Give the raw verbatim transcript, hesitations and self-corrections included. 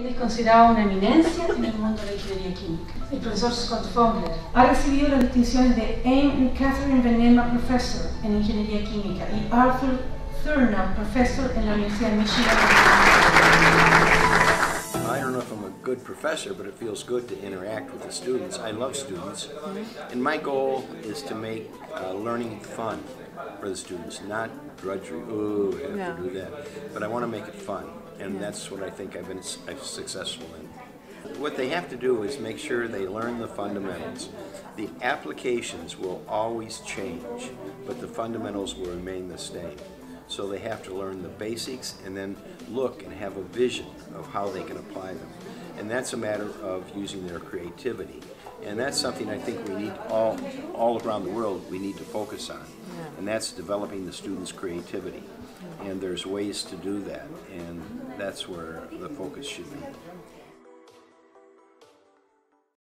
Él es considerado una eminencia en el mundo de la ingeniería química. El profesor Scott Fogler ha recibido las distinciones de Anne Catherine Venema Professor en Ingeniería Química y Arthur Thurnau Professor en la Universidad de Michigan. I don't know if I'm a good professor, but it feels good to interact with the students. I love students, and my goal is to make uh, learning fun for the students, not drudgery. Ooh, I have yeah. to do that, but I want to make it fun. And that's what I think I've been successful in. What they have to do is make sure they learn the fundamentals. The applications will always change, but the fundamentals will remain the same. So they have to learn the basics and then look and have a vision of how they can apply them. And that's a matter of using their creativity. And that's something I think we need all, all around the world we need to focus on. And that's developing the students' creativity. And there's ways to do that, and that's where the focus should be.